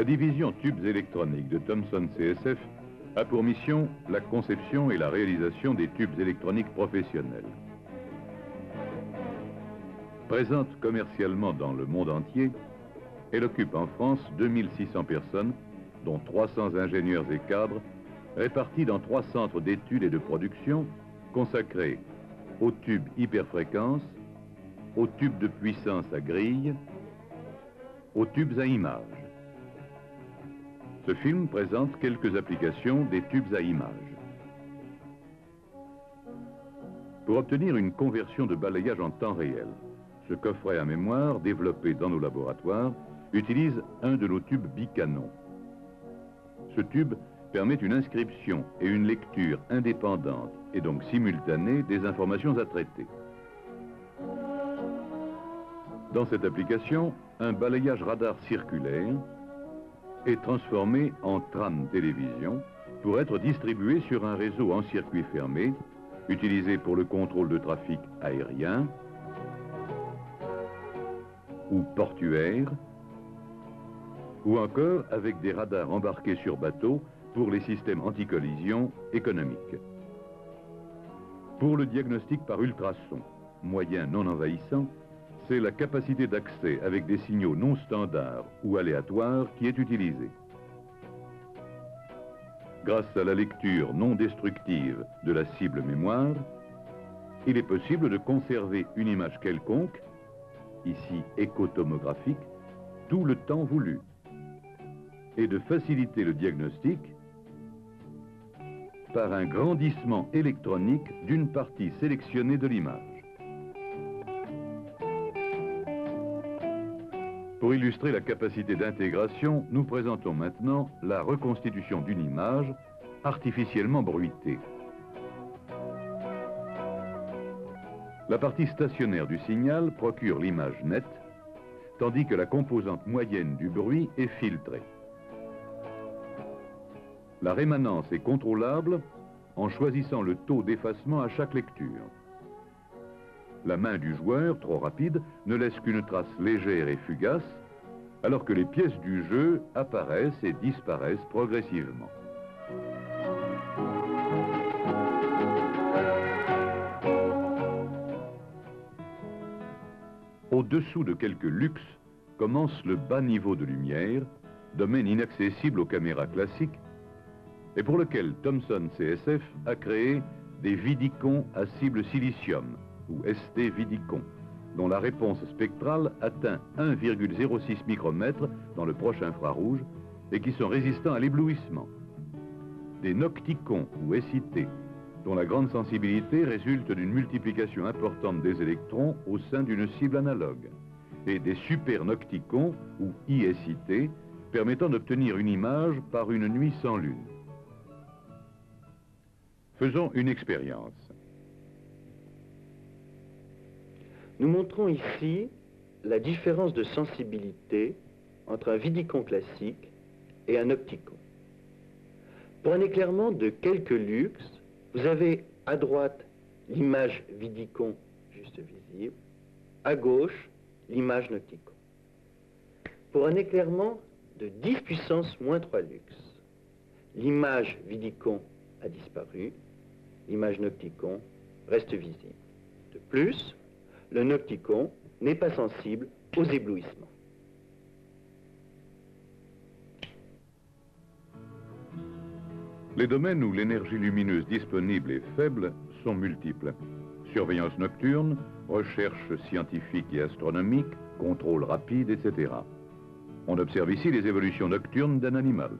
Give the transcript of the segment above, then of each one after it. La division tubes électroniques de Thomson CSF a pour mission la conception et la réalisation des tubes électroniques professionnels. Présente commercialement dans le monde entier, elle occupe en France 2600 personnes, dont 300 ingénieurs et cadres, répartis dans 3 centres d'études et de production consacrés aux tubes hyperfréquences, aux tubes de puissance à grille, aux tubes à images. Ce film présente quelques applications des tubes à images. Pour obtenir une conversion de balayage en temps réel, ce coffret à mémoire, développé dans nos laboratoires, utilise un de nos tubes bicanons. Ce tube permet une inscription et une lecture indépendantes et donc simultanées des informations à traiter. Dans cette application, un balayage radar circulaire est transformé en tram télévision pour être distribué sur un réseau en circuit fermé, utilisé pour le contrôle de trafic aérien ou portuaire, ou encore avec des radars embarqués sur bateau pour les systèmes anti-collision économiques. Pour le diagnostic par ultrasons, moyen non envahissant, c'est la capacité d'accès avec des signaux non standards ou aléatoires qui est utilisée. Grâce à la lecture non destructive de la cible mémoire, il est possible de conserver une image quelconque, ici échotomographique, tout le temps voulu, et de faciliter le diagnostic par un grandissement électronique d'une partie sélectionnée de l'image. Pour illustrer la capacité d'intégration, nous présentons maintenant la reconstitution d'une image artificiellement bruitée. La partie stationnaire du signal procure l'image nette, tandis que la composante moyenne du bruit est filtrée. La rémanence est contrôlable en choisissant le taux d'effacement à chaque lecture. La main du joueur, trop rapide, ne laisse qu'une trace légère et fugace, alors que les pièces du jeu apparaissent et disparaissent progressivement. Au-dessous de quelques luxes commence le bas niveau de lumière, domaine inaccessible aux caméras classiques, et pour lequel Thomson CSF a créé des vidicons à cible silicium, ou ST-vidicon, dont la réponse spectrale atteint 1,06 micromètres dans le proche infrarouge et qui sont résistants à l'éblouissement. Des nocticons, ou SIT, dont la grande sensibilité résulte d'une multiplication importante des électrons au sein d'une cible analogue. Et des supernocticons, ou ISIT, permettant d'obtenir une image par une nuit sans lune. Faisons une expérience. Nous montrons ici la différence de sensibilité entre un vidicon classique et un opticon. Pour un éclairement de quelques lux, vous avez à droite l'image vidicon juste visible, à gauche l'image nocticon. Pour un éclairement de 10 puissance moins 3 lux, l'image vidicon a disparu, l'image nocticon reste visible. De plus, le nocticon n'est pas sensible aux éblouissements. Les domaines où l'énergie lumineuse disponible est faible sont multiples. Surveillance nocturne, recherche scientifique et astronomique, contrôle rapide, etc. On observe ici les évolutions nocturnes d'un animal.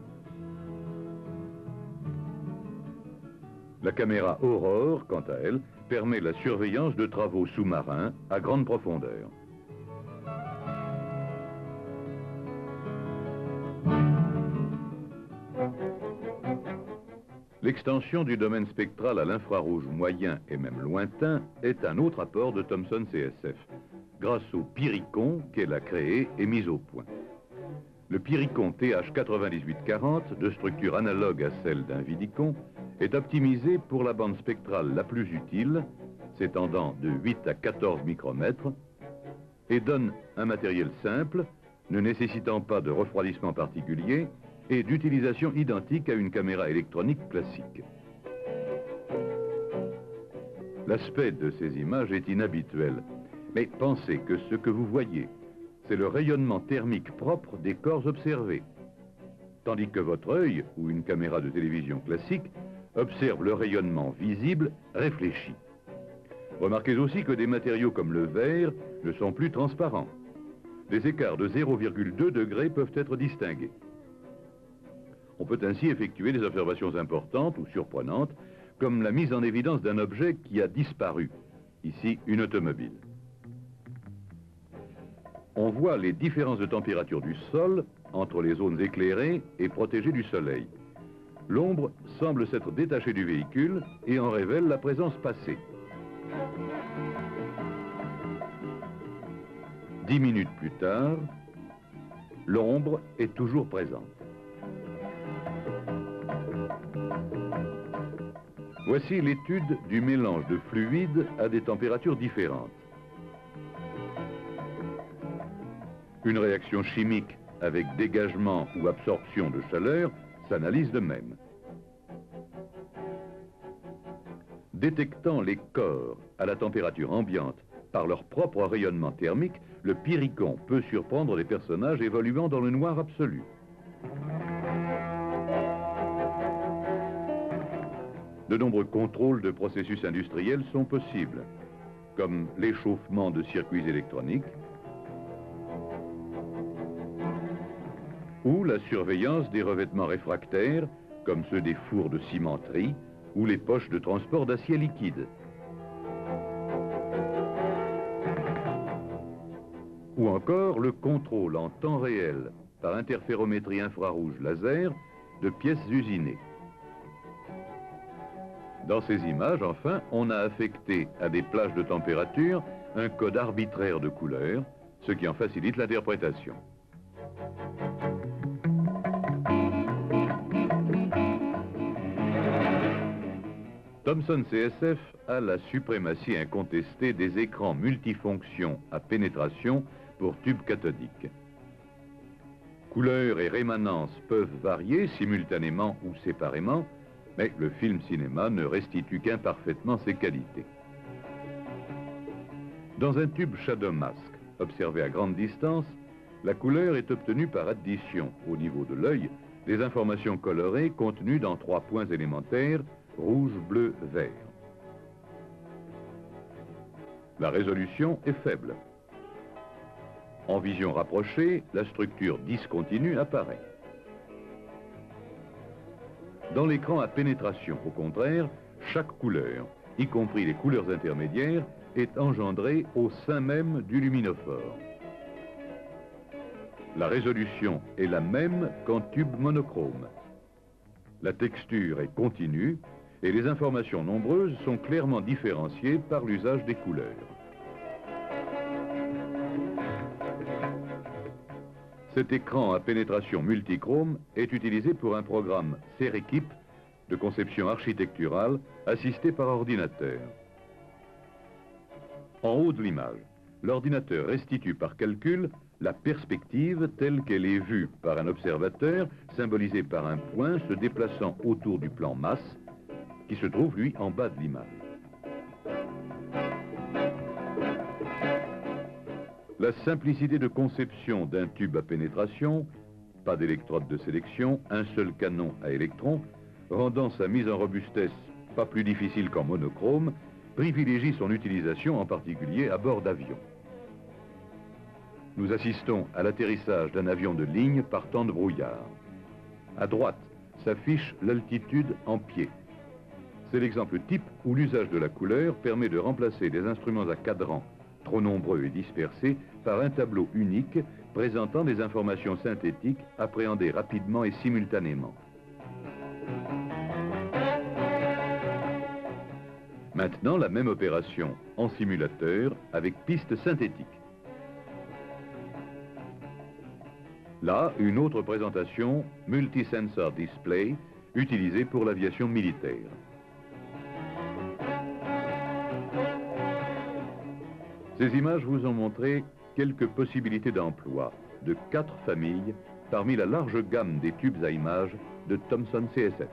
La caméra Aurore, quant à elle, permet la surveillance de travaux sous-marins à grande profondeur. L'extension du domaine spectral à l'infrarouge moyen et même lointain est un autre apport de Thomson CSF, grâce au Pyricon qu'elle a créé et mis au point. Le Pyricon TH9840, de structure analogue à celle d'un vidicon, est optimisé pour la bande spectrale la plus utile, s'étendant de 8 à 14 micromètres, et donne un matériel simple, ne nécessitant pas de refroidissement particulier et d'utilisation identique à une caméra électronique classique. L'aspect de ces images est inhabituel, mais pensez que ce que vous voyez, c'est le rayonnement thermique propre des corps observés, tandis que votre œil, ou une caméra de télévision classique, observe le rayonnement visible réfléchi. Remarquez aussi que des matériaux comme le verre ne sont plus transparents. Des écarts de 0,2 degrés peuvent être distingués. On peut ainsi effectuer des observations importantes ou surprenantes, comme la mise en évidence d'un objet qui a disparu, ici une automobile. On voit les différences de température du sol entre les zones éclairées et protégées du soleil. L'ombre semble s'être détachée du véhicule et en révèle la présence passée. 10 minutes plus tard, l'ombre est toujours présente. Voici l'étude du mélange de fluides à des températures différentes. Une réaction chimique avec dégagement ou absorption de chaleur s'analyse de même. Détectant les corps à la température ambiante par leur propre rayonnement thermique, le Pyricon peut surprendre les personnages évoluant dans le noir absolu. De nombreux contrôles de processus industriels sont possibles, comme l'échauffement de circuits électroniques, ou la surveillance des revêtements réfractaires, comme ceux des fours de cimenterie ou les poches de transport d'acier liquide, ou encore le contrôle en temps réel par interférométrie infrarouge laser de pièces usinées. Dans ces images, enfin, on a affecté à des plages de température un code arbitraire de couleurs, ce qui en facilite l'interprétation. Thomson CSF a la suprématie incontestée des écrans multifonctions à pénétration pour tubes cathodiques. Couleurs et rémanences peuvent varier simultanément ou séparément, mais le film cinéma ne restitue qu'imparfaitement ses qualités. Dans un tube shadow mask, observé à grande distance, la couleur est obtenue par addition, au niveau de l'œil, des informations colorées contenues dans 3 points élémentaires, rouge, bleu, vert. La résolution est faible. En vision rapprochée, la structure discontinue apparaît. Dans l'écran à pénétration, au contraire, chaque couleur, y compris les couleurs intermédiaires, est engendrée au sein même du luminophore. La résolution est la même qu'en tube monochrome. La texture est continue, et les informations nombreuses sont clairement différenciées par l'usage des couleurs. Cet écran à pénétration multichrome est utilisé pour un programme Ser-Equipe de conception architecturale assisté par ordinateur. En haut de l'image, l'ordinateur restitue par calcul la perspective telle qu'elle est vue par un observateur, symbolisée par un point se déplaçant autour du plan masse, qui se trouve, lui, en bas de l'image. La simplicité de conception d'un tube à pénétration, pas d'électrode de sélection, un seul canon à électrons, rendant sa mise en robustesse pas plus difficile qu'en monochrome, privilégie son utilisation en particulier à bord d'avions. Nous assistons à l'atterrissage d'un avion de ligne par temps de brouillard. À droite s'affiche l'altitude en pied. C'est l'exemple type où l'usage de la couleur permet de remplacer des instruments à cadran trop nombreux et dispersés par un tableau unique présentant des informations synthétiques appréhendées rapidement et simultanément. Maintenant, la même opération en simulateur avec piste synthétique. Là, une autre présentation, Multisensor Display, utilisée pour l'aviation militaire. Ces images vous ont montré quelques possibilités d'emploi, de 4 familles parmi la large gamme des tubes à images de Thomson CSF.